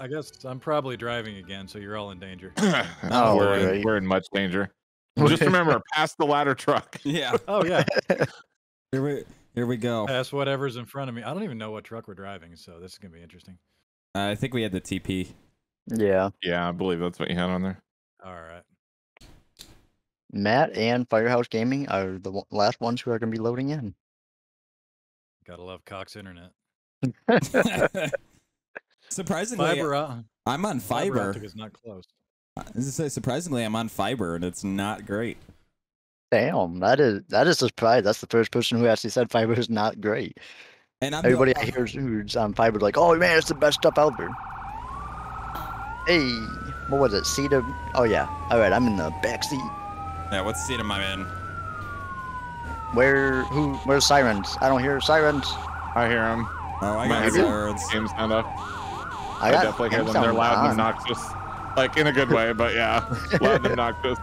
I guess I'm probably driving again, so you're all in danger. Oh, we're in much danger. Just remember, pass the ladder truck. Yeah. Oh, yeah. Here we go. Pass whatever's in front of me. I don't even know what truck we're driving, so this is going to be interesting. I think we had the TP. Yeah. Yeah, I believe that's what you had on there. All right. Matt and Firehouse Gaming are the last ones who are going to be loading in. Gotta love Cox Internet. Surprisingly, I'm on fiber. It's not close. Surprisingly, I'm on fiber, and it's not great. Damn, that is a surprise. That's the first person who actually said fiber is not great. And everybody I hear who's on fiber is like, oh man, it's the best stuff out there. Hey, what was it? Cedar? Oh yeah. All right, I'm in the back seat. Yeah, what seat am I in? Where's sirens? I don't hear sirens. I hear them. Oh, I got sirens. Game's not up. I definitely hear them. They're loud and obnoxious. Like, in a good way, but yeah. Loud and obnoxious.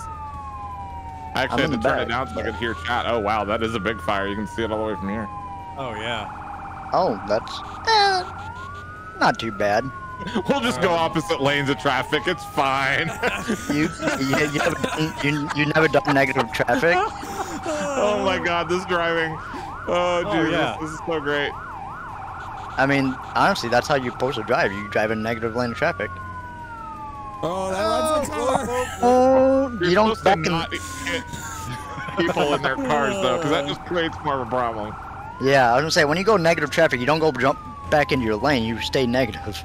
I actually had to turn it down so I could hear chat. Oh, wow, that is a big fire. You can see it all the way from here. Oh, yeah. Oh, that's... not too bad. We'll just go opposite lanes of traffic. It's fine. you never done negative traffic? Oh, my God, this driving. Oh, dude, this is so great. I mean, honestly, that's how you're supposed to drive. You drive in negative lane of traffic. Oh, that one's a car. You don't not hit people in their cars, though, because that just creates more of a problem. Yeah, I was going to say, when you go negative traffic, you don't go jump back into your lane. You stay negative.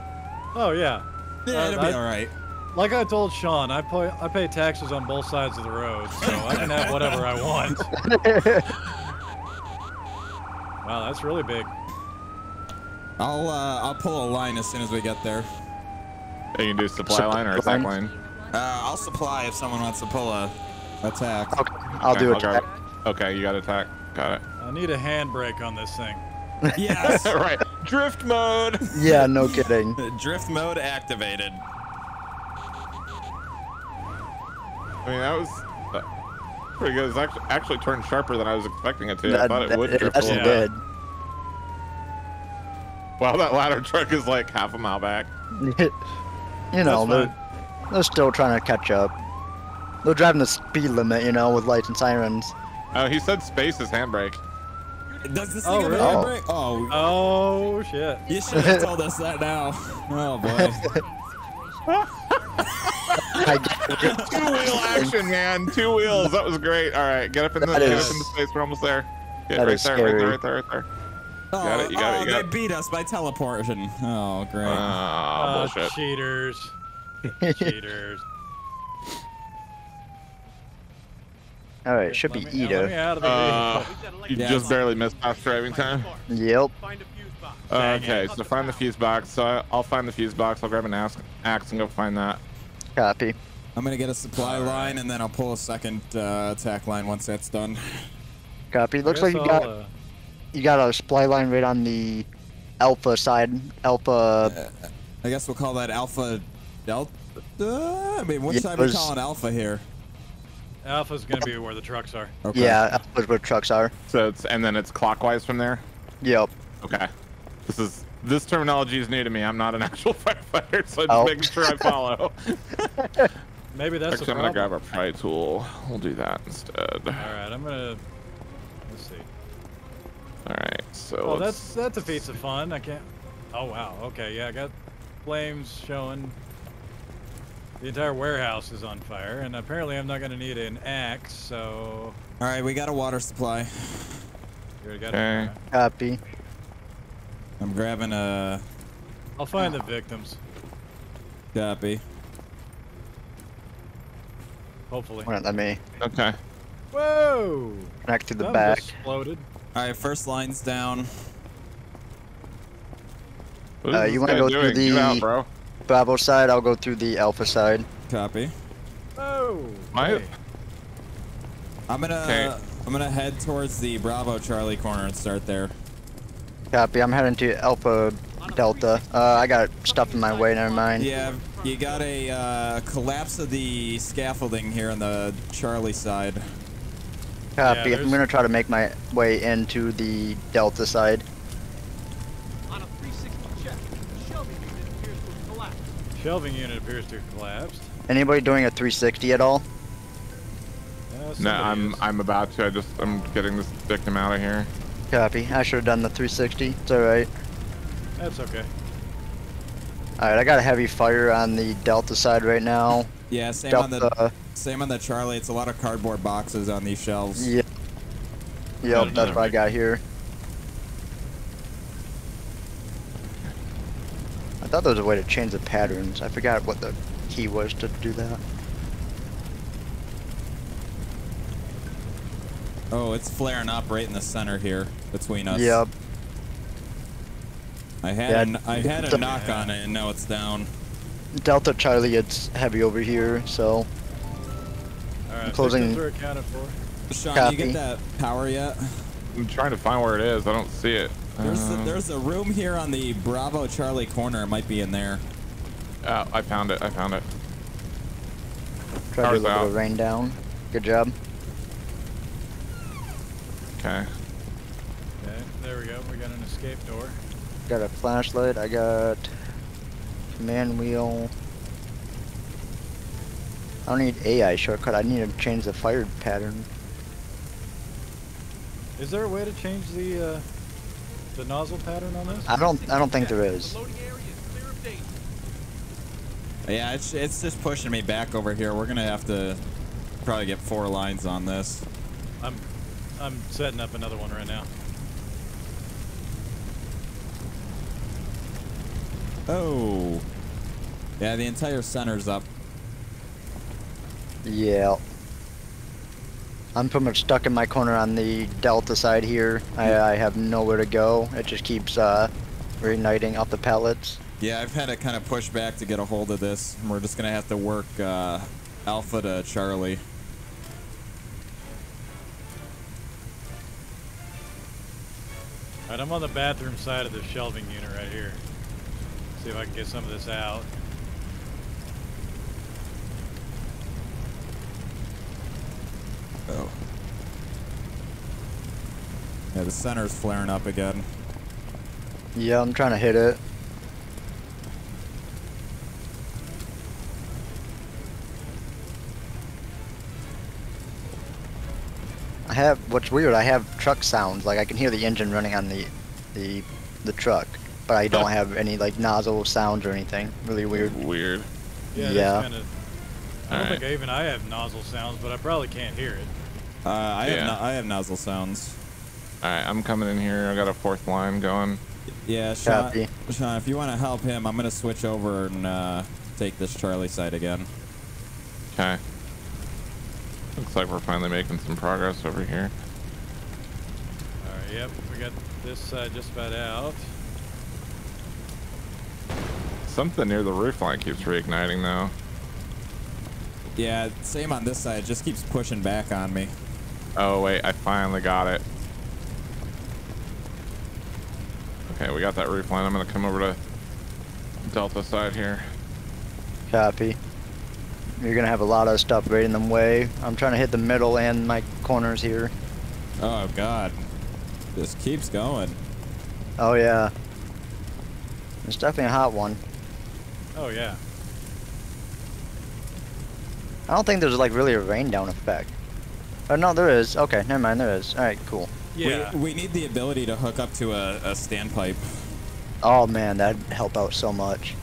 Oh, yeah. Yeah, it'll be all right. Like I told Sean, I pay taxes on both sides of the road, so I can have whatever I want. Wow, that's really big. I'll pull a line as soon as we get there. You can do supply line or attack line. I'll supply if someone wants to pull a attack. Okay, I'll do attack. Okay, you got attack. Got it. I need a handbrake on this thing. Yes. Right. Drift mode. Yeah, no kidding. Drift mode activated. I mean, that was pretty good. It's actually turned sharper than I was expecting it to. I thought it would drift a little bit. Dead. Wow, that ladder truck is like half a mile back. You know, they're still trying to catch up. They're driving the speed limit, you know, with lights and sirens. Oh, he said space is handbrake. Does this thing have a handbrake? Oh. Oh, shit. You should have told us that now. Oh, boy. Two-wheel action, man. Two wheels. That was great. All right, get up in the space. We're almost there. Right there. Oh, you got it. They beat us by teleportation. Oh, great. Oh, bullshit. Cheaters. Cheaters. All right, should be Ida. You just barely missed past driving time? Yep. Okay, so find the fuse box. So I'll find the fuse box. I'll grab an axe and go find that. Copy. I'm going to get a supply line, and then I'll pull a second attack line once that's done. Copy. Looks like you got a supply line right on the alpha side. Alpha. I guess we'll call that alpha delta. I mean, what side are we calling alpha here? Alpha's going to be where the trucks are. Okay. Yeah, alpha's where trucks are. So and then it's clockwise from there? Yep. Okay. This terminology is new to me. I'm not an actual firefighter, so I'm just making sure I follow. Maybe that's the problem. I'm going to grab our pry tool. We'll do that instead. All right, I'm going to... Let's see. All right, so that's a piece of fun. I can't. Oh wow. Okay, yeah, I got flames showing. The entire warehouse is on fire, and apparently I'm not gonna need an axe. So. All right, we got a water supply. Okay. Copy. I'm grabbing a. I'll find the victims. Copy. Hopefully. All right, let me. Okay. Whoa. Back to the back. Exploded. All right, first line's down. You want to go through the Bravo side? I'll go through the Alpha side. Copy. Oh. Okay. I'm gonna head towards the Bravo Charlie corner and start there. Copy. I'm heading to Alpha Delta. I got stuff in my way. Never mind. Yeah, you got a collapse of the scaffolding here on the Charlie side. Copy. Yeah, I'm going to try to make my way into the Delta side. On a 360 check, the Shelby unit appears to have collapsed. Shelving unit appears to have collapsed. Anybody doing a 360 at all? No, I'm about to. I'm getting this victim out of here. Copy. I should have done the 360. It's all right. That's okay. All right, I got a heavy fire on the Delta side right now. Yeah, same on the Charlie. It's a lot of cardboard boxes on these shelves. Yeah. Yep, that's what I got here. I thought there was a way to change the patterns. I forgot what the key was to do that. Oh, it's flaring up right in the center here between us. Yep. I had a knock on it, and now it's down. Delta Charlie, it's heavy over here, so. All right, I'm closing. Those are accounted for. Sean, copy. You get that power yet? I'm trying to find where it is. I don't see it. There's a room here on the Bravo Charlie corner. It might be in there. I found it. I found it. Try to do a little rain down. Good job. Okay. Okay, there we go. We got an escape door. Got a flashlight. I got command wheel. I don't need AI shortcut. I need to change the fire pattern. Is there a way to change the nozzle pattern on this? I don't think there is. Yeah, it's just pushing me back over here. We're gonna have to probably get 4 lines on this. I'm setting up another one right now. Oh. Yeah, the entire center's up. Yeah. I'm pretty much stuck in my corner on the Delta side here. I have nowhere to go. It just keeps reigniting up the pallets. Yeah, I've had to kind of push back to get a hold of this. We're just going to have to work Alpha to Charlie. Alright, I'm on the bathroom side of the shelving unit right here. See if I can get some of this out. Oh. Yeah, the center's flaring up again. Yeah, I'm trying to hit it. I have, what's weird, I have truck sounds, like I can hear the engine running on the truck, but I don't have any like nozzle sounds or anything. Really weird. Weird. Yeah. Yeah. Kinda, I don't think I have nozzle sounds, but I probably can't hear it. I have nozzle sounds. All right, I'm coming in here. I got a 4th line going. Yeah, Sean, if you want to help him, I'm gonna switch over and take this Charlie side again. Okay. Looks like we're finally making some progress over here. All right, yep, we got this side just about out. Something near the roof line keeps reigniting, though. Yeah, same on this side. It just keeps pushing back on me. Oh, wait, I finally got it. Okay, we got that roof line. I'm going to come over to Delta side here. Copy. You're gonna have a lot of stuff right in the way. I'm trying to hit the middle and my corners here. Oh God, this keeps going. Oh yeah, it's definitely a hot one. Oh yeah. I don't think there's like really a rain down effect. Oh no, there is. Okay, never mind, there is. All right, cool. Yeah. We need the ability to hook up to a standpipe. Oh man, that'd help out so much.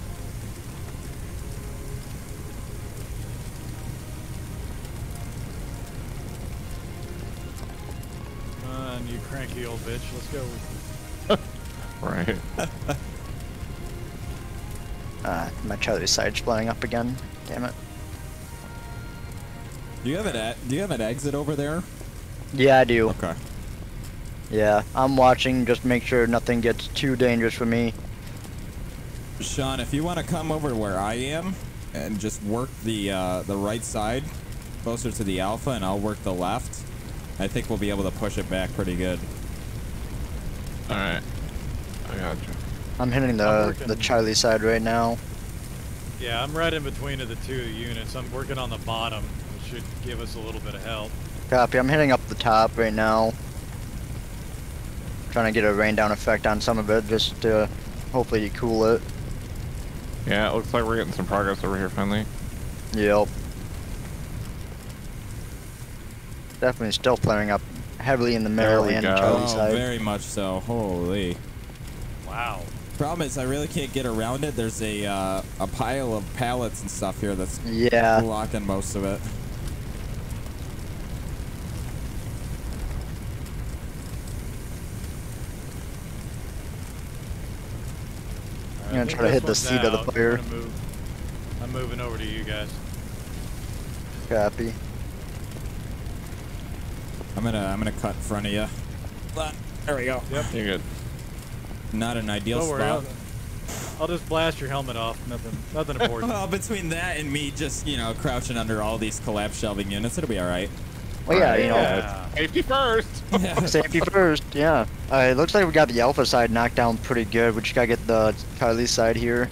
Cranky old bitch, let's go. Right. My Charlie side's blowing up again. Damn it. Do you have an exit over there? Yeah, I do. Okay. Yeah, I'm watching. Just make sure nothing gets too dangerous for me. Sean, if you want to come over where I am and just work the right side closer to the Alpha, and I'll work the left. I think we'll be able to push it back pretty good. All right, I got you. I'm hitting the Charlie side right now. Yeah, I'm right in between of the two units. I'm working on the bottom, which should give us a little bit of help. Copy. I'm hitting up the top right now. Trying to get a rain down effect on some of it, just to hopefully cool it. Yeah, it looks like we're getting some progress over here finally. Yep. Definitely still flaring up heavily in the Maryland and Charlie side. Very much so. Holy. Wow. Problem is, I really can't get around it. There's a pile of pallets and stuff here that's blocking most of it. I'm gonna try to hit the seat of the fire. I'm moving over to you guys. Copy. I'm gonna cut in front of you. There we go. Yep, you're good. Not an ideal spot. I'll just blast your helmet off. Nothing important. Well, between that and me just, you know, crouching under all these collapsed shelving units, it'll be all right. Well, yeah, you know. Yeah. Safety first. Safety first, yeah. All right, looks like we got the Alpha side knocked down pretty good. We just gotta get the Charlie side here.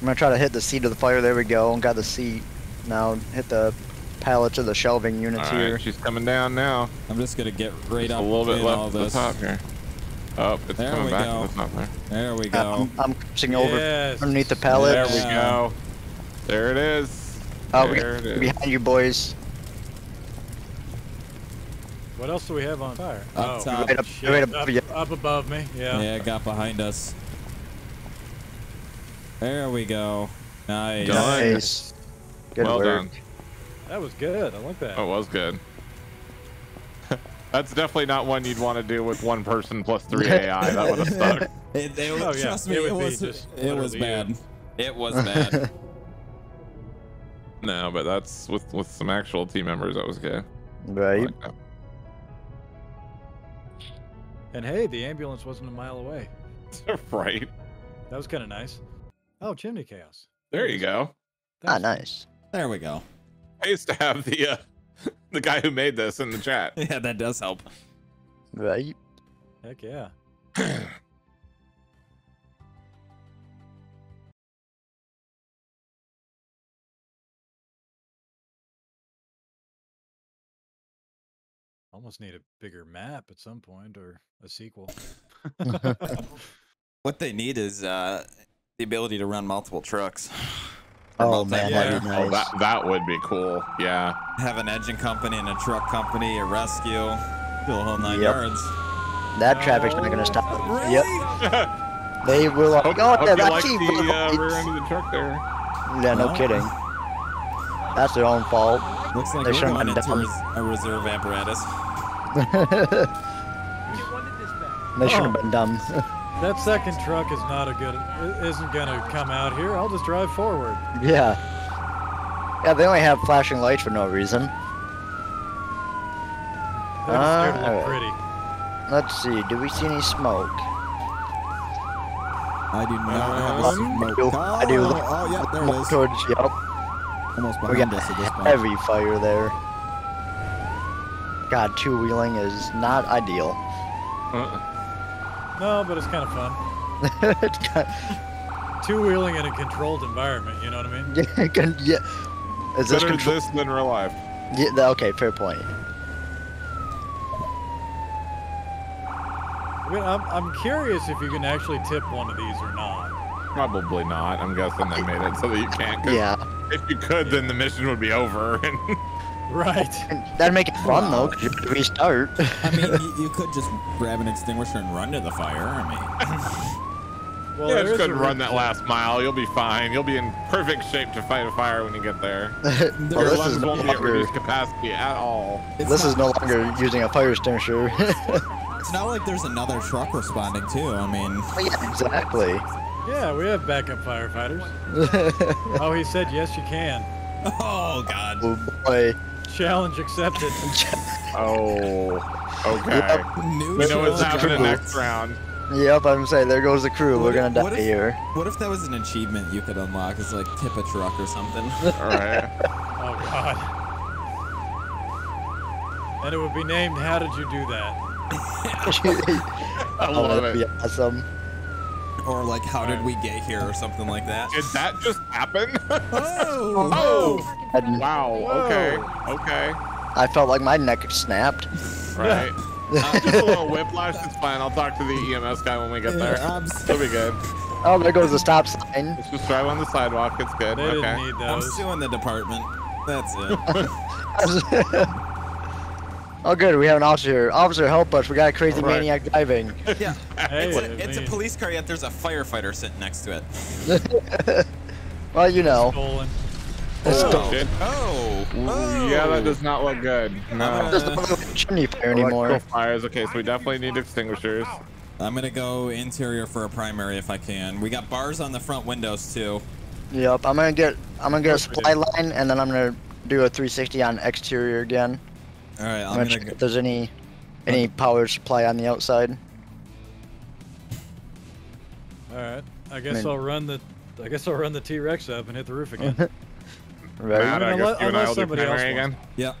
I'm gonna try to hit the seat of the fire. There we go. Got the seat. Now hit the pallets of the shelving units all right, here. She's coming down now. I'm just gonna get right up a little bit left to the top here. Oh, it's there coming back to the top there. There we go. I'm pushing over underneath the pallets. There we go. There it is. Oh, we got behind you, boys. What else do we have on fire? Up top. Right up above me. Yeah. Yeah, it got behind us. There we go. Nice. Nice. Good work. Done. That was good. I like that. Oh, it was good. That's definitely not one you'd want to do with one person plus 3 AI. That would have sucked. Trust me, it was bad. It was bad. No, but that's with some actual team members. That was good. Right. Like that. And hey, the ambulance wasn't a mile away. Right. That was kind of nice. Oh, Chimney Chaos. There you go. Ah, nice. There we go. I used to have the guy who made this in the chat. Yeah, that does help. Right. Heck yeah. Almost need a bigger map at some point or a sequel. What they need is the ability to run multiple trucks. Oh man, that'd be nice. Oh, that would be cool. Yeah. Have an engine company and a truck company, a rescue, do a whole 9 yards. That traffic's not gonna stop them. Really? Yep. They will. Oh, they're like the rear end of the truck there. Yeah, no kidding. That's their own fault. Looks like they're going into a reserve apparatus. They should have been dumb. That second truck is not isn't gonna come out here. I'll just drive forward. Yeah. Yeah, they only have flashing lights for no reason. That's pretty. Let's see. Do we see any smoke? I do not have smoke. I do. Oh yeah, there it is. Yep. Almost behind us at this point. Heavy fire there. God, two wheeling is not ideal. No, but it's kind of fun. Two-wheeling in a controlled environment, you know what I mean? Yeah. Is this better this than real life? Yeah, okay, fair point. I mean, I'm curious if you can actually tip one of these or not. Probably not. I'm guessing they made it so that you can't. Cause if you could, then the mission would be over. Right. That'd make it fun though, because you could restart. I mean, you could just grab an extinguisher and run to the fire. I mean, well, yeah, you could run that last mile. You'll be fine. You'll be in perfect shape to fight a fire when you get there. Your lungs won't be at reduced capacity at all. This is no longer using a fire extinguisher. It's not like there's another truck responding too. I mean, yeah, exactly. Yeah, we have backup firefighters. Oh, he said yes, you can. Oh God. Oh boy. Challenge accepted. Oh, okay. Yep. We know what's happening next round. Yep, I'm saying there goes the crew. We're gonna die here. What if that was an achievement you could unlock? It's like tip a truck or something. All right. Oh God. And it would be named "How did you do that?" I love it. That'd be awesome. Or like, how did we get here, or something like that. Did that just happen? Oh! Wow. Okay. Okay. I felt like my neck snapped. Right. Just a little whiplash. It's fine. I'll talk to the EMS guy when we get there. It'll be good. Oh, there goes the stop sign. Let's just drive on the sidewalk. It's good. They didn't need those. I'm suing the department. That's it. Oh, good. We have an officer. Officer, help us. We got a crazy maniac diving. Yeah. Hey, it's a police car, yet there's a firefighter sitting next to it. Well, you know. Stolen. Oh. Yeah, that does not look good. No. There's the chimney fire anymore. Fires. Okay, so we definitely need extinguishers. I'm going to go interior for a primary if I can. We got bars on the front windows, too. Yep. I'm going to get a supply line, and then I'm going to do a 360 on exterior again. All right, I'm gonna check if there's any power supply on the outside. All right, I guess I'll run the T-Rex up and hit the roof again. Right, unless somebody else again. Yep.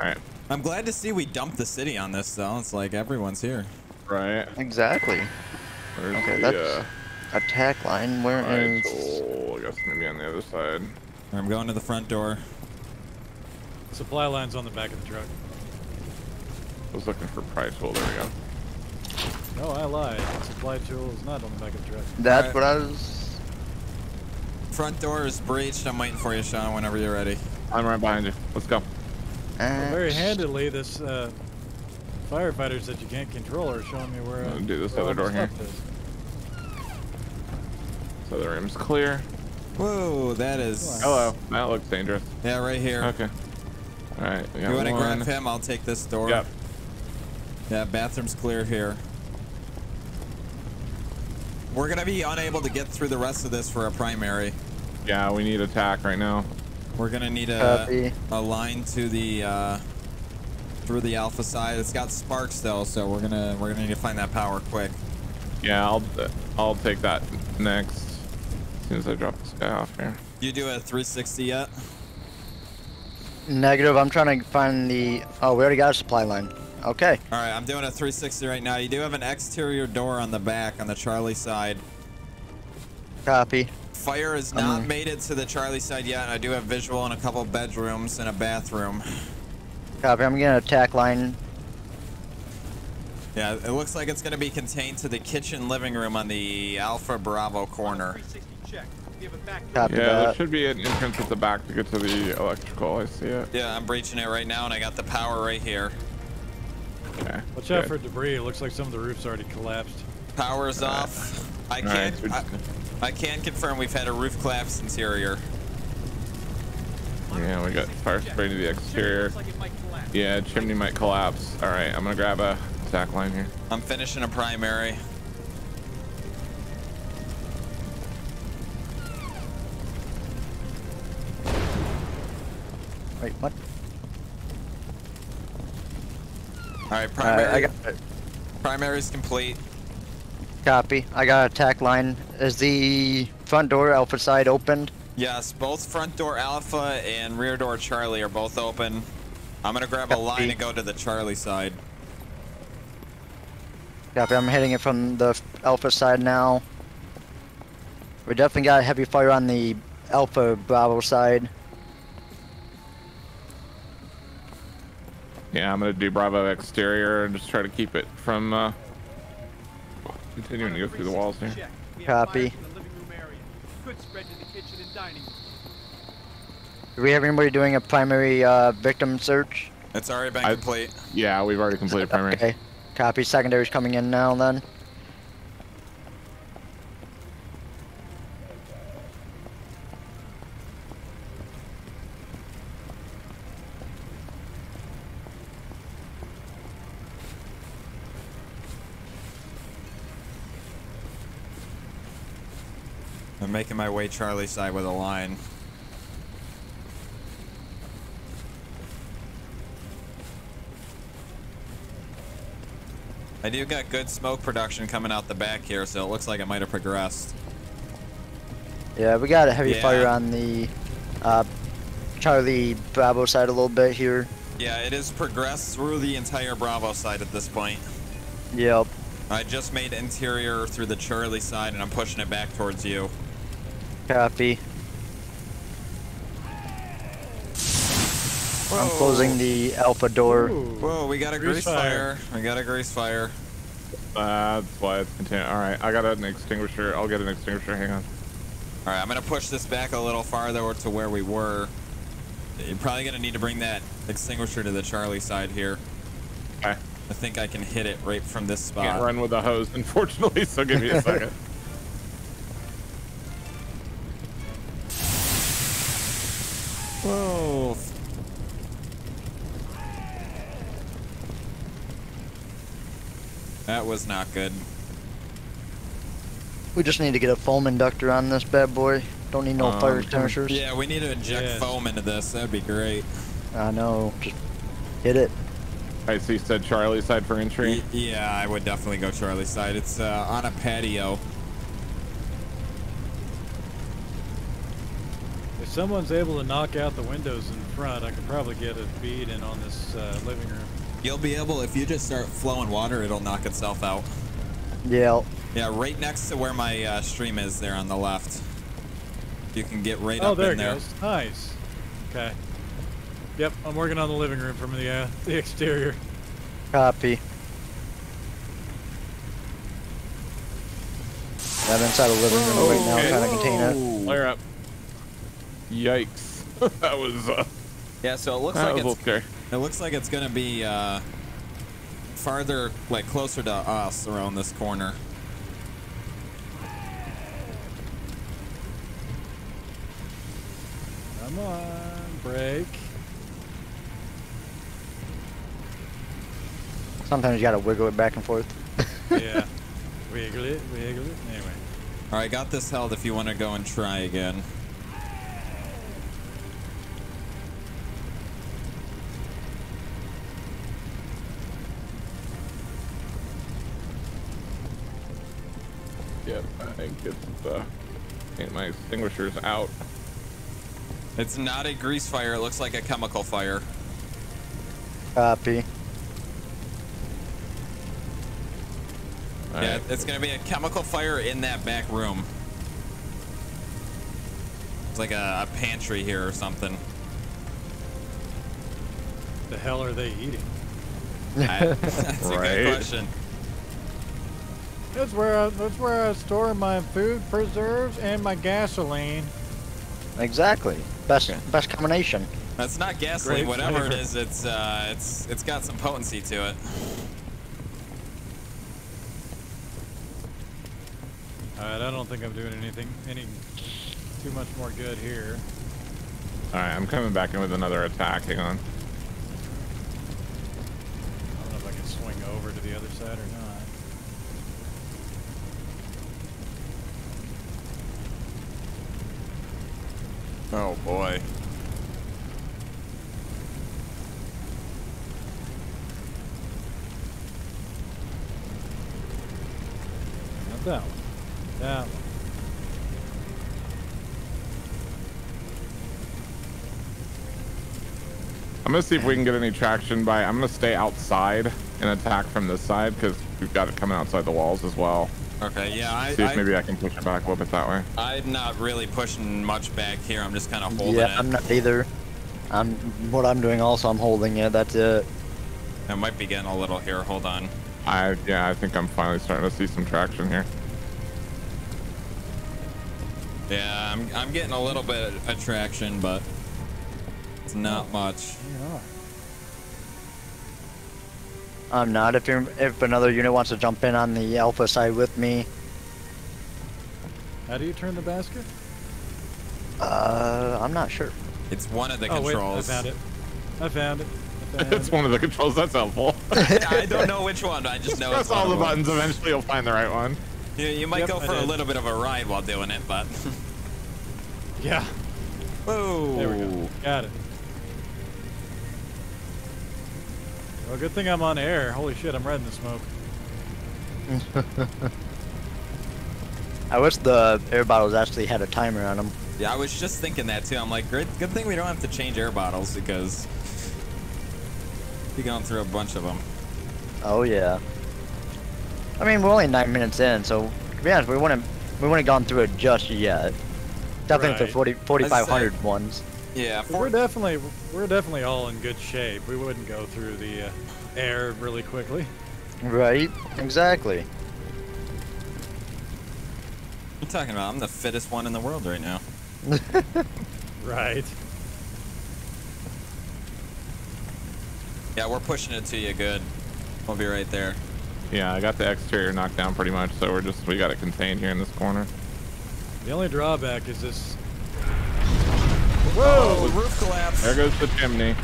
All right. I'm glad to see we dumped the city on this though. It's like everyone's here. Right. Exactly. Where's the attack line? Where is? Oh, I guess maybe on the other side. I'm going to the front door. Supply line's on the back of the truck. I was looking for price. Well, there we go. No, I lied. Supply tool is not on the back of the truck. That's what I was... Front door is breached. I'm waiting for you, Sean, whenever you're ready. I'm right behind you. Let's go. Well, very handily, this firefighters that you can't control are showing me where... I'm going to do this other door here. So the room's clear. Whoa, that is... Hello. That looks dangerous. Yeah, right here. Okay. Alright, we got you want to grab him? I'll take this door. Yep. Yeah, bathroom's clear here. We're going to be unable to get through the rest of this for a primary. Yeah, we need attack right now. We're going to need a line to the through the alpha side. It's got sparks though, so we're going to need to find that power quick. Yeah, I'll take that next as soon as I drop this guy off here. You do a 360 yet? Negative. I'm trying to find the... Oh, we already got a supply line. Okay. All right, I'm doing a 360 right now. You do have an exterior door on the back, on the Charlie side. Copy. Fire has not made it to the Charlie side yet. And I do have visual in a couple bedrooms and a bathroom. Copy. I'm getting an attack line. Yeah, it looks like it's going to be contained to the kitchen living room on the Alpha Bravo corner. 360 check. Yeah, there should be an entrance at the back to get to the electrical. I see it. Yeah, I'm breaching it right now, and I got the power right here. Okay. Watch out for debris. It looks like some of the roof's already collapsed. Power's off. I can confirm we've had a roof collapse interior. Yeah, we got fire spray to the exterior. Yeah, chimney might collapse. All right, I'm gonna grab a stack line here. I'm finishing a primary. Wait, what? All right, primary. I got it. Primary's complete. Copy. I got attack line. Is the front door alpha side opened? Yes, both front door alpha and rear door Charlie are both open. I'm gonna grab a line and go to the Charlie side. Copy. I'm hitting it from the alpha side now. We definitely got a heavy fire on the alpha Bravo side. Yeah, I'm gonna do Bravo exterior and just try to keep it from continuing to go through the walls here. Copy. Do we have anybody doing a primary victim search? It's already been complete. Yeah, we've already completed primary. Okay, copy. Secondary's coming in now then. I'm making my way Charlie side with a line. I do got good smoke production coming out the back here, so it looks like it might have progressed. Yeah, we got a heavy fire on the Charlie Bravo side a little bit here. Yeah, it has progressed through the entire Bravo side at this point. Yep. I just made interior through the Charlie side, and I'm pushing it back towards you. Copy. Whoa. I'm closing the alpha door. Whoa, we got a grease fire. We got a grease fire. That's why it's continuing. Alright, I got an extinguisher. I'll get an extinguisher. Hang on. Alright, I'm going to push this back a little farther to where we were. You're probably going to need to bring that extinguisher to the Charlie side here. Okay. I think I can hit it right from this spot. Can't run with a hose, unfortunately, so give me a second. Whoa. That was not good. We just need to get a foam inductor on this bad boy. Don't need no fire extinguishers. Yeah, we need to inject foam into this. That'd be great. I know. Just hit it. I see. You said Charlie side for entry. Yeah, I would definitely go Charlie side. It's on a patio. If someone's able to knock out the windows in front, I could probably get a bead in on this living room. You'll be able, if you just start flowing water, it'll knock itself out. Yeah. Yeah, right next to where my stream is there on the left. You can get right up in there. Oh, there it goes. Nice. Okay. Yep, I'm working on the living room from the exterior. Copy. I'm inside the living room right now, trying to contain it. Flare up. Yikes. That was... yeah, so it looks like it's... Okay. It looks like it's gonna be farther, like closer to us around this corner. Come on, break. Sometimes you gotta wiggle it back and forth. Yeah, wiggle it, anyway. All right, got this held if you wanna go and try again. Yep, I think it's getting my extinguishers out. It's not a grease fire, it looks like a chemical fire. Copy. All right. It's gonna be a chemical fire in that back room. It's like a pantry here or something. The hell are they eating? That's a good question. That's where I store my food preserves and my gasoline. Exactly. Best combination. That's not gasoline. Great whatever flavor. It is, it's got some potency to it. All right, I don't think I'm doing anything too much more good here. All right, I'm coming back in with another attack. Hang on. I don't know if I can swing over to the other side or not. Oh boy. Not that one. That one. I'm gonna see if we can get any traction by, I'm gonna stay outside and attack from this side because we've got it coming outside the walls as well. Okay, yeah, I... See if maybe I can push it back a little bit that way. I'm not really pushing much back here. I'm just kind of holding it. Yeah, I'm not either. What I'm doing also, I'm holding it. That's it. I might be getting a little here. Hold on. Yeah, I think I'm finally starting to see some traction here. Yeah, I'm getting a little bit of traction, but it's not much. Yeah. I'm not. If another unit wants to jump in on the alpha side with me. How do you turn the basket? I'm not sure. It's one of the controls. Wait, I found it. I found it. It's one of the controls. That's helpful. Yeah, I don't know which one. I just know press it's all the buttons. Eventually, you'll find the right one. Yeah, you might go for a little bit of a ride while doing it, but. Yeah. Whoa. There we go. Got it. Well, good thing I'm on air. Holy shit, I'm red in the smoke. I wish the air bottles actually had a timer on them. Yeah, I was just thinking that too. I'm like, good thing we don't have to change air bottles because you're going through a bunch of them. Oh yeah. I mean, we're only 9 minutes in, so to be honest, we wouldn't have gone through it just yet. Definitely for 4,500 ones. Yeah, we're definitely all in good shape. We wouldn't go through the air really quickly. Right, exactly. What are you talking about? I'm the fittest one in the world right now. Right. Yeah, we're pushing it to you good. We'll be right there. Yeah, I got the exterior knocked down pretty much, so we got it contained here in this corner. The only drawback is this. Whoa! Oh, roof collapse. There goes the chimney.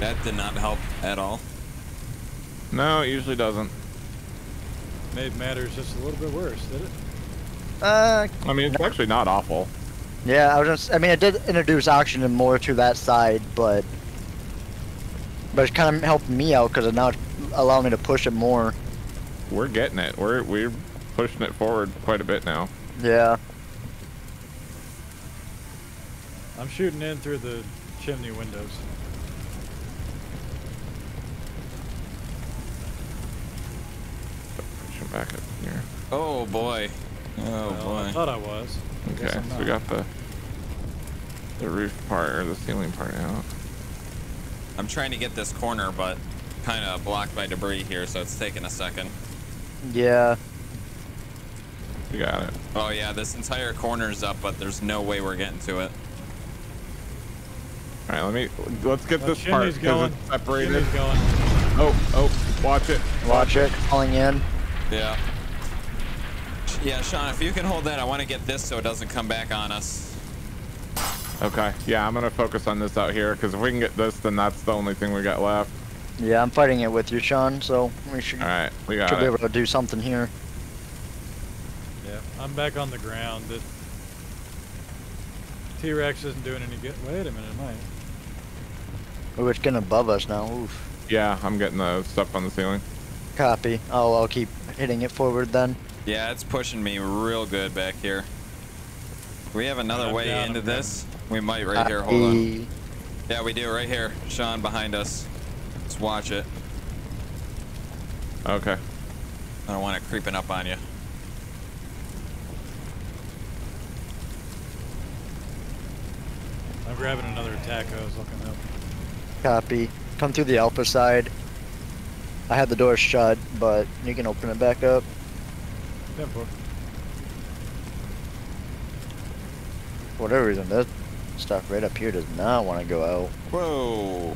That did not help at all. No, it usually doesn't. Made matters just a little bit worse, did it? I mean, it's actually not awful. Yeah, I mean, it did introduce oxygen more to that side, but it kind of helped me out because it now allowed me to push it more. We're getting it. We're pushing it forward quite a bit now. Yeah. I'm shooting in through the chimney windows. Push it back up here. Oh boy. Oh well, boy. I thought I was. Okay, so we got the roof part or the ceiling part out. I'm trying to get this corner, but kind of blocked by debris here, so it's taking a second. Yeah. You got it. Oh yeah, this entire corner's up, but there's no way we're getting to it. All right, let's get this part because it's separated. Going. Oh, watch it. Watch it. Falling in. Yeah. Yeah, Sean, if you can hold that, I want to get this so it doesn't come back on us. Okay, yeah, I'm going to focus on this out here, because if we can get this, then that's the only thing we got left. Yeah, I'm fighting it with you, Sean, so we should, be able to do something here. Yeah, I'm back on the ground. The T-Rex isn't doing any good. Wait a minute, it might. Oh, it's getting above us now. Oof. Yeah, I'm getting the stuff on the ceiling. Copy. Oh, I'll keep hitting it forward then. Yeah, it's pushing me real good back here. We have another way into this. We might right here. Hold on. Yeah, we do right here. Sean behind us. Let's watch it. Okay. I don't want it creeping up on you. I'm grabbing another attack hose. Looking up. Copy. Come through the alpha side. I had the door shut, but you can open it back up. For whatever reason, that stuff right up here does not want to go out. Whoa!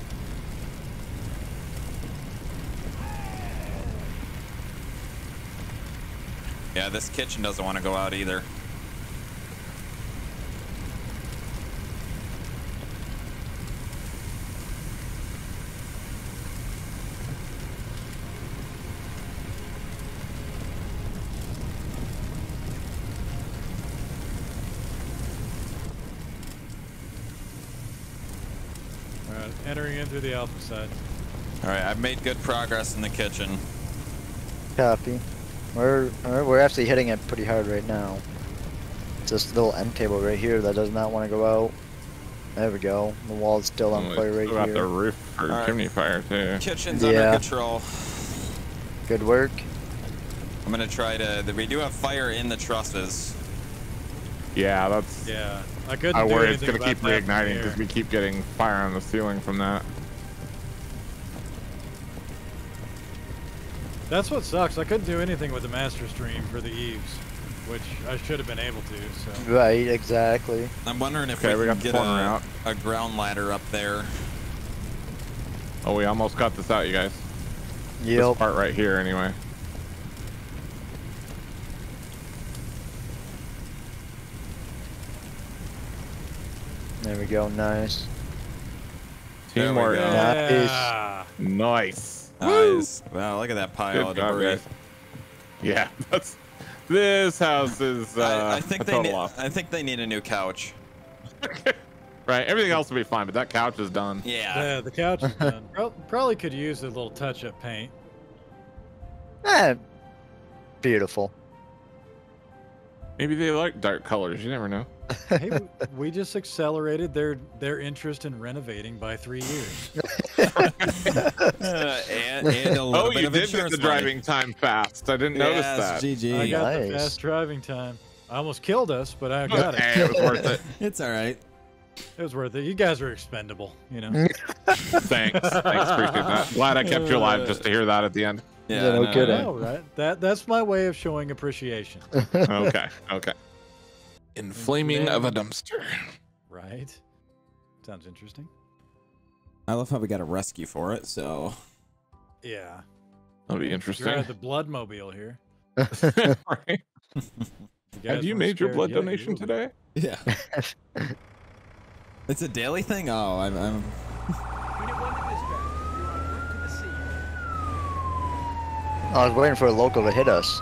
Yeah, this kitchen doesn't want to go out either. Entering in through the alpha side. Alright, I've made good progress in the kitchen. Copy. We're actually hitting it pretty hard right now. It's this little end table right here that does not want to go out. There we go. The wall's still on fire right here. The roof for chimney fire too. Kitchen's under control. Good work. I'm gonna try to. We do have fire in the trusses. Yeah, that's. Yeah. I worry it's going to keep reigniting because we keep getting fire on the ceiling from that. That's what sucks. I couldn't do anything with the master stream for the eaves, which I should have been able to. So. Right, exactly. I'm wondering if we can get a ground ladder up there. Oh, we almost got this out, you guys. Yep. This part right here, anyway. There we go, nice. Teamwork. Yeah. Nice. Nice. Wow, look at that pile of debris. Yeah, this house is I think they need a new couch. Right, everything else will be fine, but that couch is done. Yeah. Yeah, the couch is done. Probably could use a little touch-up paint. Beautiful. Maybe they like dark colors, you never know. Hey, we just accelerated their interest in renovating by 3 years. and a little bit of insurance. You did get the driving time fast. I didn't notice that. GG. I got the fast driving time. I almost killed us, but I got it. It was worth it. It's all right. It was worth it. You guys are expendable, you know. Thanks, appreciate that. Glad I kept you alive just to hear that at the end. Yeah, no kidding. No, that's my way of showing appreciation. Okay. Inflaming of a dumpster. Right. Sounds interesting. I love how we got a rescue for it, so... Yeah. That'll be interesting. You're out of the blood mobile here. Right. Have you made your blood donation today? Yeah. It's a daily thing? Oh, I'm... I was waiting for a local to hit us.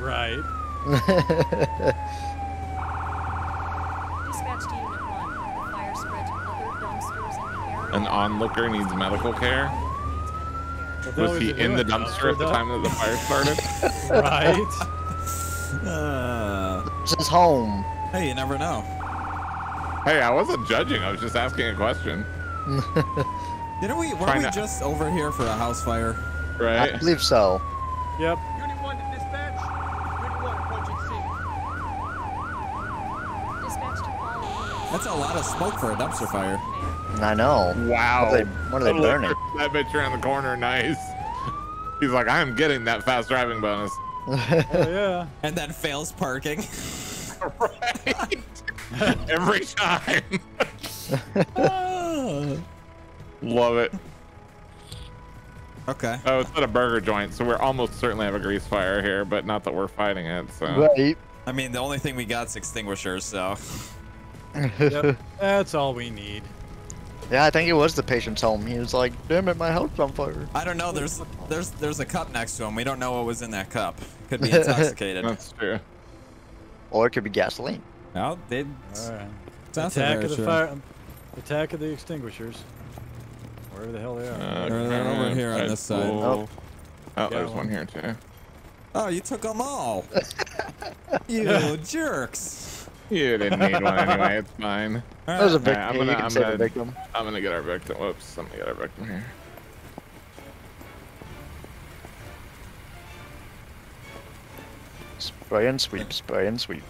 Right. Dispatched unit 1. Fire spread to other dumpsters in the area. An onlooker needs medical care. Was he in the dumpster at the time that the fire started? Right. This is home. Hey, you never know. Hey, I wasn't judging. I was just asking a question. Weren't we just over here for a house fire? Right. I believe so. Yep. Unit 1 to dispatch. Unit 1 approaching scene. Dispatch to follow. That's a lot of smoke for a dumpster fire. I know. Wow. What are they burning? That bitch around the corner. Nice. He's like, I'm getting that fast driving bonus. Yeah. And then fails parking. Right. Every time. Love it. Okay. Oh, it's at a burger joint, so we're almost certainly have a grease fire here, but not that we're fighting it. So. Right. I mean, the only thing we got's extinguishers, so. Yep. That's all we need. Yeah, I think it was the patient's home. He was like, "Damn it, my house on fire." I don't know. There's a cup next to him. We don't know what was in that cup. Could be intoxicated. That's true. Or it could be gasoline. No, they. All right. Attack of the fire. Attack of the extinguishers. Wherever the hell they are. They're over here on this side. Oh, there's one here too. Oh, you took them all. You jerks. You didn't need one anyway. It's fine. That was a victim. Right, I'm gonna get our victim. Whoops. I'm gonna get our victim here. Spray and sweep. Spray and sweep.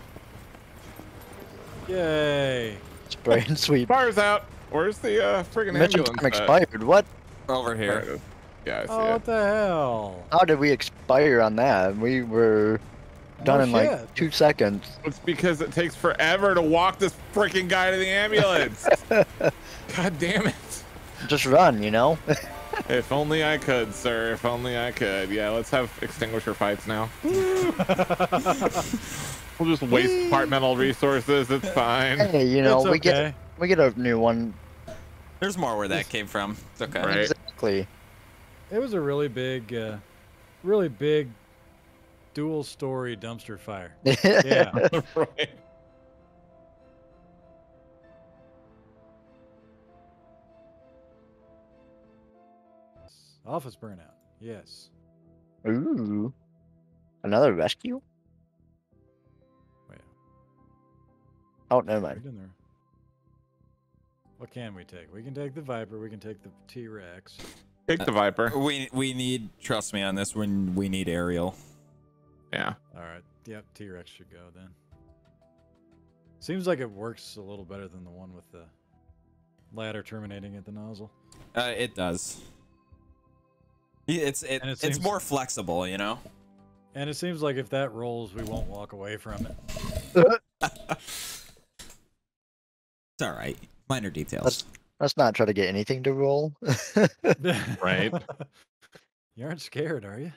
Yay. Spray and sweep. Fire's out. Where's the friggin' ambulance? Expired. What? Over here. Yeah, I see it. What the hell? How did we expire on that? We were done in like 2 seconds. It's because it takes forever to walk this freaking guy to the ambulance. God damn it. Just run, you know? If only I could, sir. If only I could. Yeah, let's have extinguisher fights now. We'll just waste departmental resources. It's fine. Hey, you know, we get a new one. There's more where that came from. It's okay. Right. Exactly. It was a really big dual-story dumpster fire. Yeah. Right. Office burnout. Yes. Ooh. Another rescue? Wait. Oh, never mind. Right in there. What can we take? We can take the Viper. We can take the T-Rex. Take the Viper. We need, trust me on this, when we need Ariel. Yeah. All right. Yep, T-Rex should go then. Seems like it works a little better than the one with the ladder terminating at the nozzle. It does. It's more flexible, you know? And it seems like if that rolls, we won't walk away from it. It's all right. Minor details. Let's not try to get anything to roll. Right. You aren't scared, are you?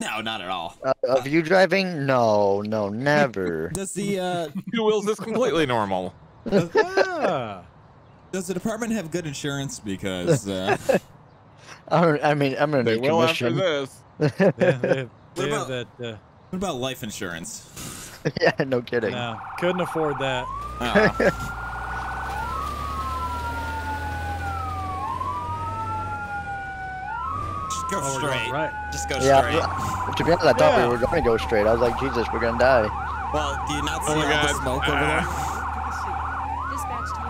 No, not at all. Of you driving? No, never. Does the two wheels is completely normal? Does the department have good insurance? Because I mean, I'm gonna. They will after this. What about life insurance? Yeah, no kidding. No, couldn't afford that. Go straight. Right. Just go straight. To be honest, I thought we were going to go straight. I was like, Jesus, we're going to die. Well, do you not see all the smoke over there? Dispatch to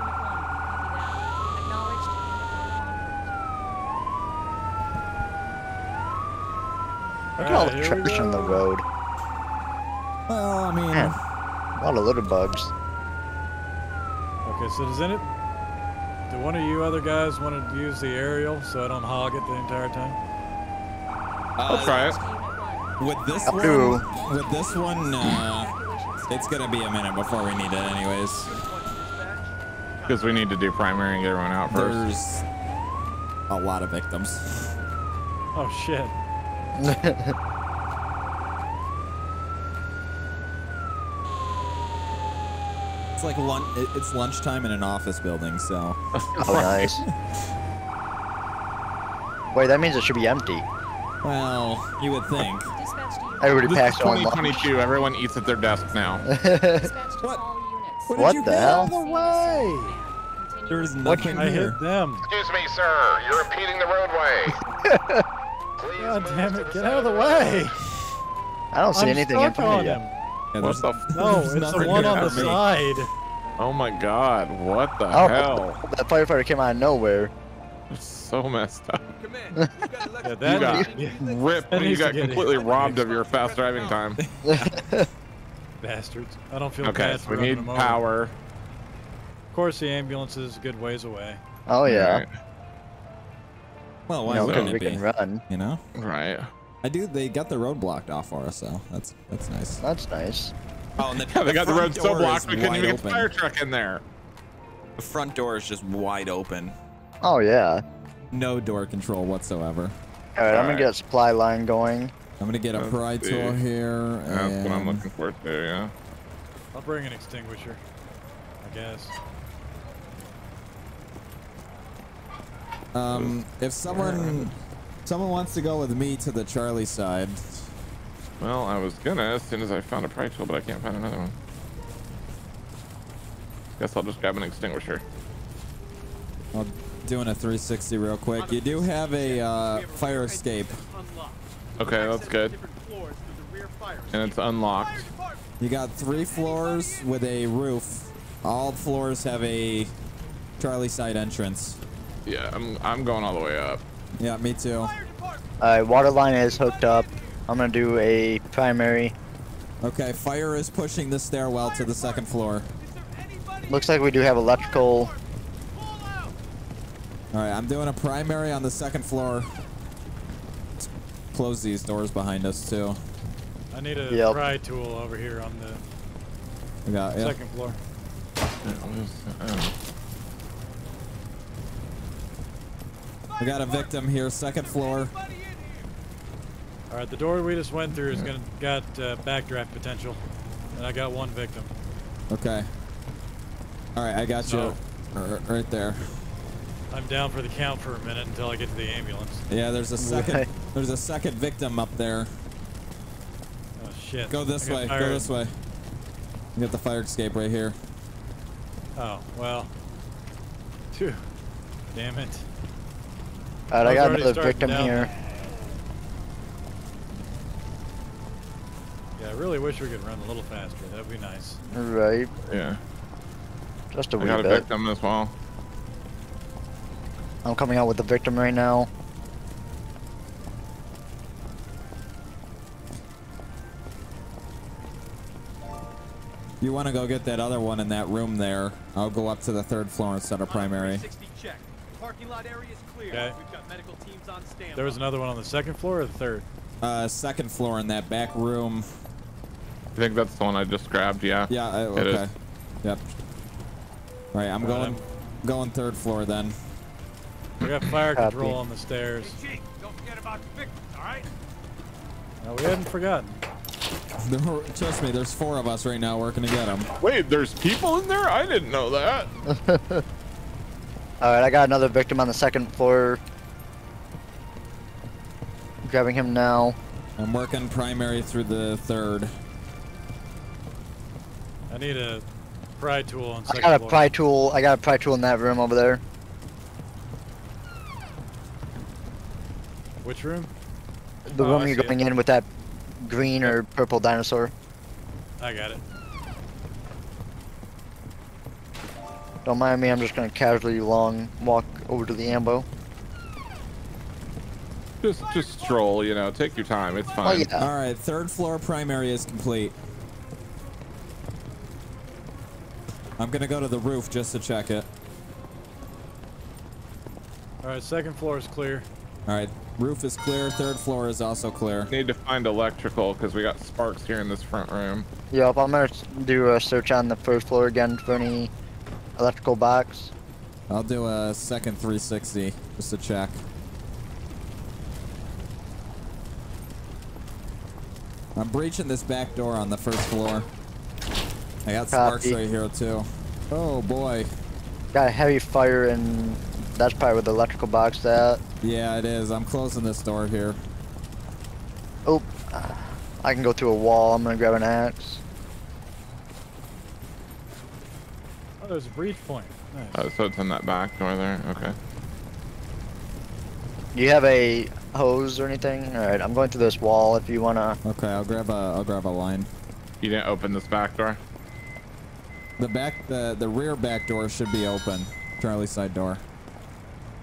unit 1. Acknowledged. Look at all the trash on the road. Well, I mean, a lot of litter bugs. Okay, so does Do one of you other guys want to use the aerial so I don't hog it the entire time? I'll try it. With this one, it's gonna be a minute before we need it anyways. Because we need to do primary and get everyone out first. There's a lot of victims. Oh shit. It's like lunch. It's lunchtime in an office building, so. Oh, nice. Wait, that means it should be empty. Well, you would think. Everybody packs on lunch. 2022. Everyone eats at their desk now. What the hell? No way. There's nothing here. I hit them. Excuse me, sir. You're impeding the roadway. Please God damn it! Get out of the way. I don't see anything in front of you. Yeah, what the? No, it's the one on the side. Oh my God! What the hell? That firefighter came out of nowhere. I'm so messed up. Yeah, you got completely robbed of your fast driving time. Bastards! I don't feel bad for them. Okay, we need power. Of course, the ambulance is a good ways away. Oh yeah. Right. Well, why wouldn't it be? We can run. You know. Right. I do. They got the road blocked off for us, so that's nice. That's nice. Oh, and they got the road so blocked we couldn't even get the fire truck in there. The front door is just wide open. Oh yeah. No door control whatsoever. All right, I'm gonna get a supply line going. I'm gonna get a pry tool here. That's what I'm looking for too. Yeah. I'll bring an extinguisher, I guess. If someone wants to go with me to the Charlie side. Well, I was gonna as soon as I found a pry tool, but I can't find another one. Guess I'll just grab an extinguisher. I'm doing a 360 real quick. You do have a fire escape. Okay, that's good. And it's unlocked. You got 3 floors with a roof. All floors have a Charlie side entrance. Yeah, I'm going all the way up. Yeah, me too. All right, water line is hooked up. I'm gonna do a primary. Okay, fire is pushing the stairwell to the second floor. Looks like we do have electrical. All right, I'm doing a primary on the second floor. Let's close these doors behind us too. I need a pry tool over here on the second floor. I got a victim here, second floor. All right, the door we just went through is got backdraft potential, and I got one victim. Okay. All right, I got you right there. I'm down for the count for a minute until I get to the ambulance. Yeah, there's a second. Right. There's a second victim up there. Oh shit! Go this way. Go this way. You got the fire escape right here. Oh well. Phew. Damn it. Alright, I got another victim here. Yeah, I really wish we could run a little faster. That'd be nice. Right. Yeah. Just a wee bit. I got a victim as well. I'm coming out with the victim right now. You want to go get that other one in that room there. I'll go up to the third floor and set a primary. Parking lot area is clear. Okay. We've got medical teams on standby. There was another one on the second floor or the third? Second floor in that back room. I think that's the one I just grabbed, yeah. Yeah, okay. Yep. All right, I'm going third floor then. We got fire control on the stairs. Hey, Chief, don't forget about the victims, all right? No, we hadn't forgotten. Trust me, there's 4 of us right now working to get them. Wait, there's people in there? I didn't know that. Alright, I got another victim on the second floor. I'm grabbing him now. I'm working primary through the third. I need a pry tool on second floor. I got a pry tool in that room over there. Which room? The room you're going in with that green or purple dinosaur. I got it. Don't mind me, I'm just gonna casually walk over to the ambo. Just stroll, you know, take your time, it's fine. Oh, yeah. Alright, third floor primary is complete. I'm gonna go to the roof just to check it. All right, second floor is clear. All right, roof is clear. Third floor is also clear. Need to find electrical because we got sparks here in this front room. Yep, I'm gonna do a search on the first floor again for any electrical box. I'll do a second 360 just to check. I'm breaching this back door on the first floor. I got sparks right here too. Oh boy. Got a heavy fire and that's probably where the electrical box is at. Yeah, it is. I'm closing this door here. Oh, I can go through a wall. I'm gonna grab an axe. Oh, there's a breach point. Nice. Oh, so it's in that back door there. Okay. Do you have a hose or anything? All right, I'm going through this wall. If you wanna. Okay, I'll grab a line. You didn't open this back door. The rear back door should be open. Charlie's side door.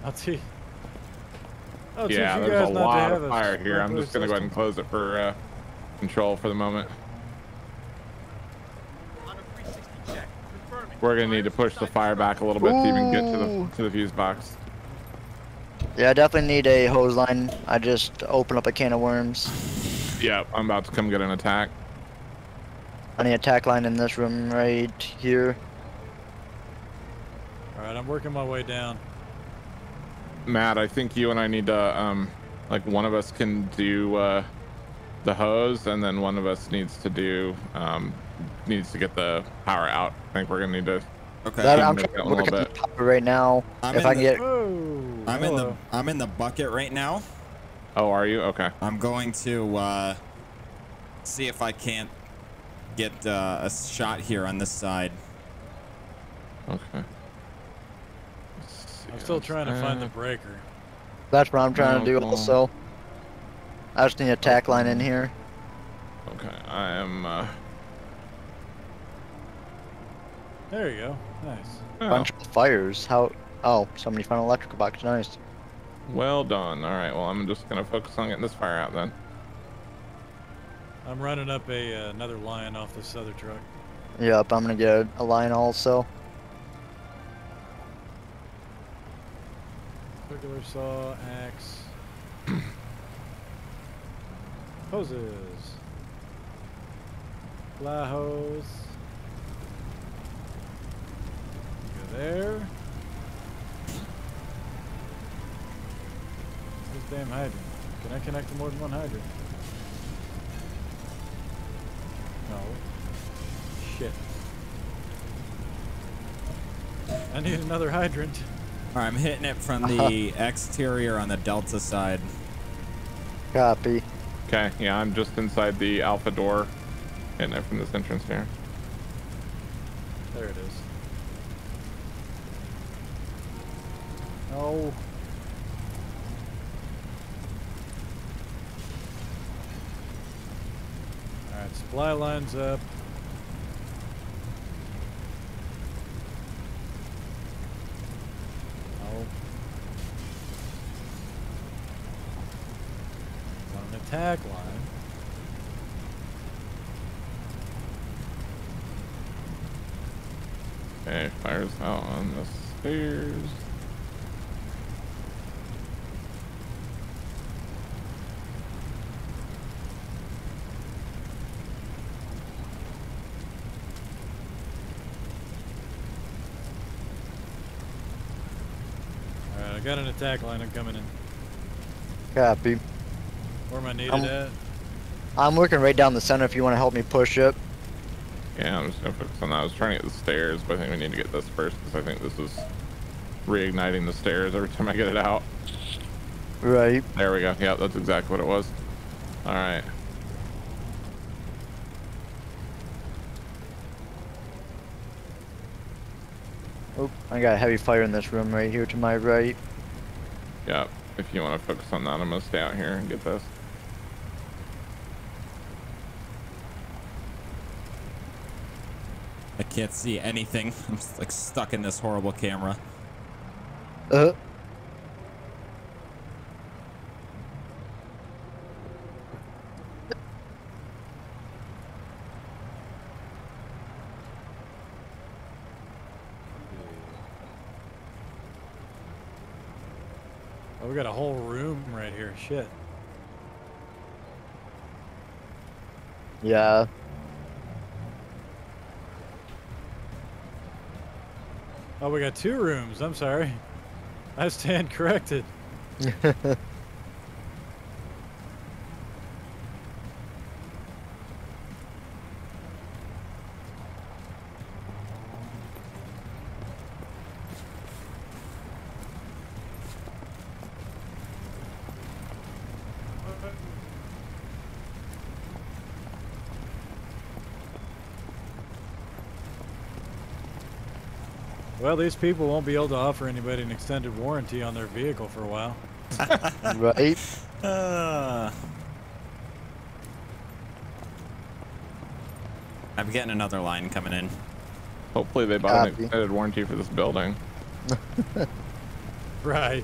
I'll see. Oh, yeah, there's a lot of fire here. I'm just gonna go ahead and close it for control for the moment. We're gonna need to push the fire back a little bit to even get to the fuse box. Yeah, I definitely need a hose line. I just opened up a can of worms. Yeah, I'm about to come get an attack. I need attack line in this room right here. All right, I'm working my way down. Matt, I think you and I need to, like one of us can do the hose, and then one of us needs to do, needs to get the power out. I think we're gonna need to. Okay. That, I'm trying to work at the top right now. I'm in the bucket right now. Oh, are you? Okay. I'm going to see if I can't get a shot here on this side. Okay. I'm still trying to find the breaker. That's what I'm trying to do also. I just need a tack line in here. Okay, I am... There you go. Nice. Bunch of fires. How... Oh, somebody found an electrical box. Nice. Well done. All right, well, I'm just going to focus on getting this fire out then. I'm running up a another line off this other truck. Yep, I'm going to get a line also. Circular saw, axe, hoses, fly hose, go there, this damn hydrant, can I connect to more than one hydrant? No, shit, I need another hydrant. All right, I'm hitting it from the exterior on the Delta side. Copy. Okay, yeah, I'm just inside the Alpha door, hitting it from this entrance here. There it is. No. All right, supply line's up. Tagline. Okay, fire's out on the stairs. Alright, I got an attack line, I'm coming in. Copy. Where am I needed at? I'm working right down the center if you want to help me push it. Yeah, I'm just going to focus on that. I was trying to get the stairs, but I think we need to get this first because I think this is reigniting the stairs every time I get it out. Right. There we go. Yeah, that's exactly what it was. All right. Oh, I got a heavy fire in this room right here to my right. Yep. If you want to focus on that, I'm going to stay out here and get this. I can't see anything. I'm just, like, stuck in this horrible camera. Oh, we got a whole room right here. Shit. Yeah. Oh, we got two rooms. I'm sorry. I stand corrected. Well, these people won't be able to offer anybody an extended warranty on their vehicle for a while. Right? I'm getting another line coming in. Hopefully they bought an extended warranty for this building. Right.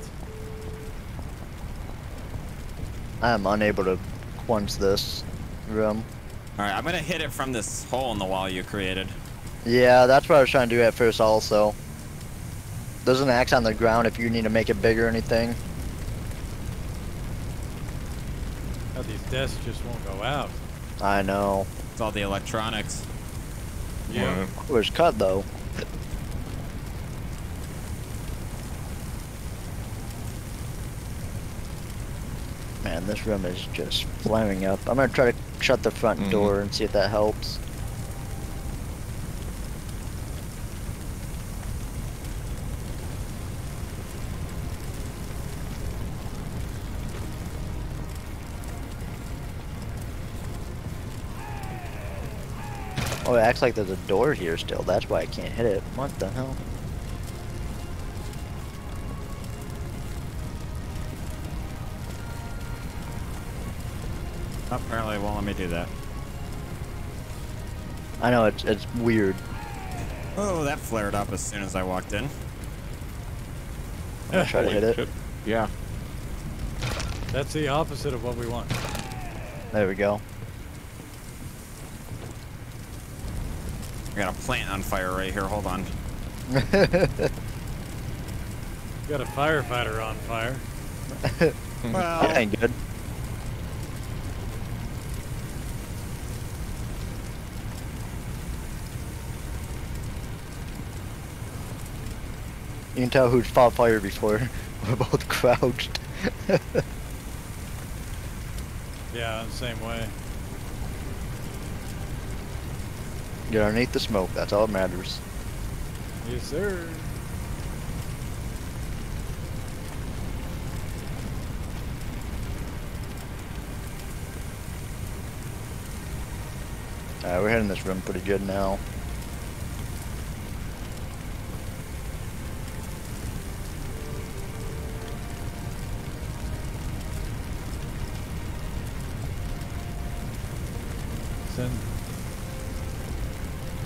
I am unable to punch this room. Alright, I'm going to hit it from this hole in the wall you created. Yeah, that's what I was trying to do at first also. There's an axe on the ground if you need to make it bigger or anything. Oh, these desks just won't go out. I know. It's all the electronics. Yeah. It was cut though. Man, this room is just flaring up. I'm gonna try to shut the front door and see if that helps. Oh, it acts like there's a door here still. That's why I can't hit it. What the hell? Apparently it won't let me do that. I know, it's weird. Oh, that flared up as soon as I walked in. I'm trying to hit it. Yeah. That's the opposite of what we want. There we go. I got a plant on fire right here. Hold on. Got a firefighter on fire. Well, that ain't good. You can tell who's fought fire before. We're both crouched. Yeah, the same way. Get underneath the smoke, that's all that matters. Yes, sir. Alright, we're hitting this room pretty good now. Send.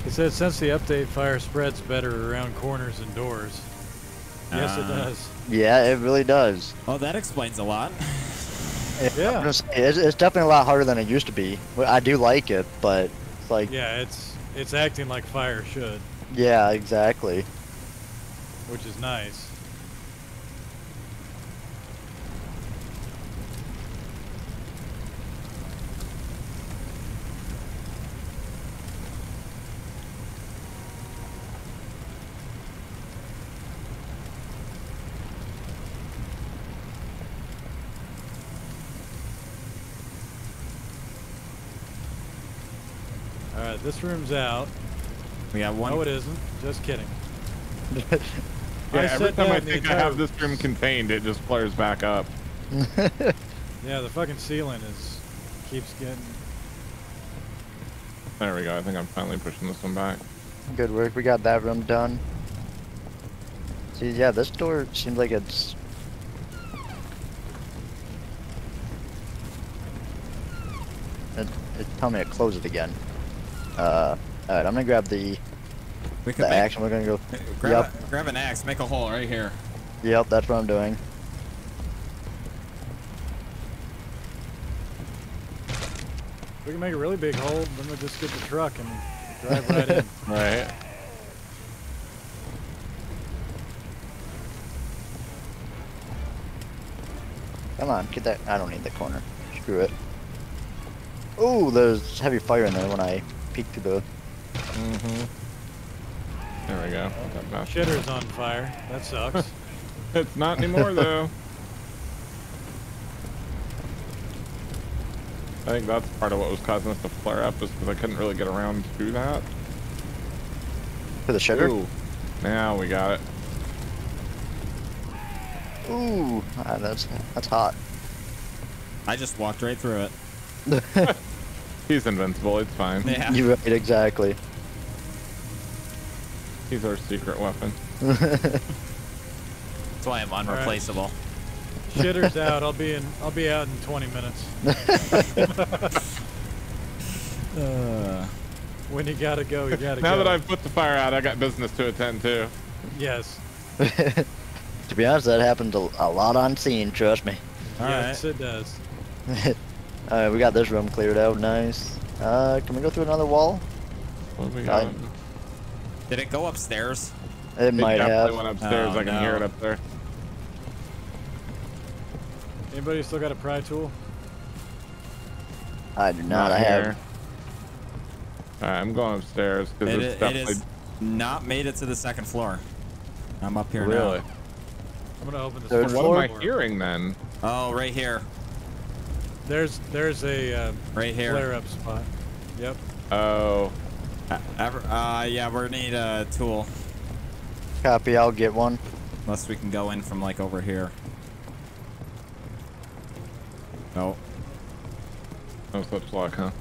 It says, since the update, fire spreads better around corners and doors. Yes, it does. Yeah, it really does. Oh, that explains a lot. Yeah. It's definitely a lot harder than it used to be. I do like it, but it's like... Yeah, it's acting like fire should. Yeah, exactly. Which is nice. This room's out. We got one. No, it isn't. Just kidding. Yeah, every time I think I have this room contained, it just flares back up. Yeah, the fucking ceiling keeps getting... There we go. I think I'm finally pushing this one back. Good work. We got that room done. See, yeah, this door seems like it's... It's telling me to close it again. Alright, I'm gonna grab the axe, and we're gonna go... Grab an axe, make a hole right here. Yep, that's what I'm doing. We can make a really big hole, then we'll just get the truck and drive right in. Right. Come on, get that. I don't need that corner. Screw it. Oh, there's heavy fire in there when I peek through the... Mm-hmm. There we go. Shitter's on fire. That sucks. It's not anymore, though. I think that's part of what was causing us to flare up, is because I couldn't really get around to that. To the shutter? Ooh. Now we got it. Ooh, ah, that's hot. I just walked right through it. He's invincible, it's fine. Yeah. You're right, exactly. He's our secret weapon. That's why I'm unreplaceable. Right. Shitter's out. I'll be out in 20 minutes. When you gotta go, you gotta go. Now that I've put the fire out, I got business to attend to. Yes. To be honest, that happens a lot on scene, trust me. Yes, it does. Alright, we got this room cleared out, nice. Can we go through another wall? What have we got? Did it go upstairs? It might have. It went upstairs, oh, I can hear it up there. Anybody still got a pry tool? I do not, I have. Alright, I'm going upstairs because it's definitely... not made it to the second floor. I'm up here now. Really? I'm gonna open this door. So what am I hearing then? Oh, right here. There's a right here flare-up spot. Yep. Oh. Yeah, we're gonna need a tool. Copy. I'll get one. Unless we can go in from like over here. No. No such luck, huh?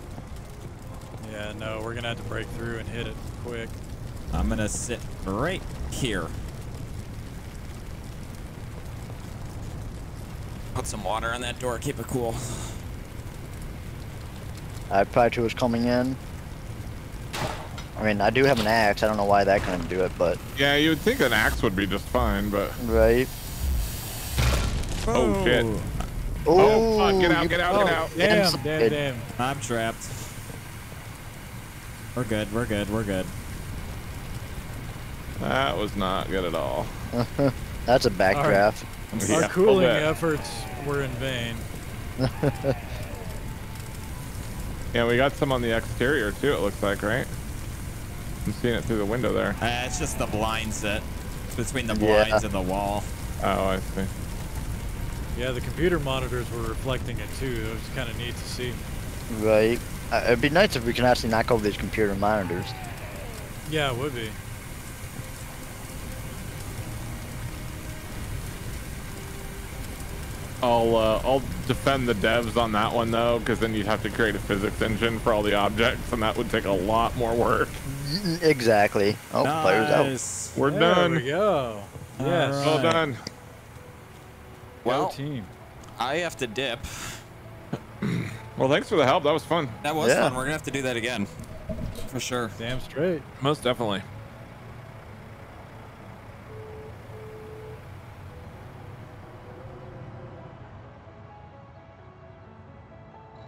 Yeah, no, we're gonna have to break through and hit it quick. I'm gonna sit right here. Put some water on that door, keep it cool. I probably was coming in. I mean, I do have an axe, I don't know why that couldn't do it, but... Yeah, you would think an axe would be just fine, but... Right. Oh, shit. Oh, fuck, get out. Damn. I'm trapped. We're good. That was not good at all. That's a backdraft. Our cooling efforts were in vain. Yeah, we got some on the exterior too, it looks like, right? I'm seeing it through the window there. It's just the blinds that... It's between the blinds and the wall. Oh, I see. Yeah, the computer monitors were reflecting it too. It was kind of neat to see. Right. It'd be nice if we can actually knock over these computer monitors. Yeah, it would be. I'll defend the devs on that one though, because then you'd have to create a physics engine for all the objects, and that would take a lot more work. Exactly. Oh, nice. Players out. We're done. There we go. Yes. All right. Well done. Well, team. I have to dip. Well, thanks for the help. That was fun. That was fun. We're gonna have to do that again, for sure. Damn straight. Most definitely.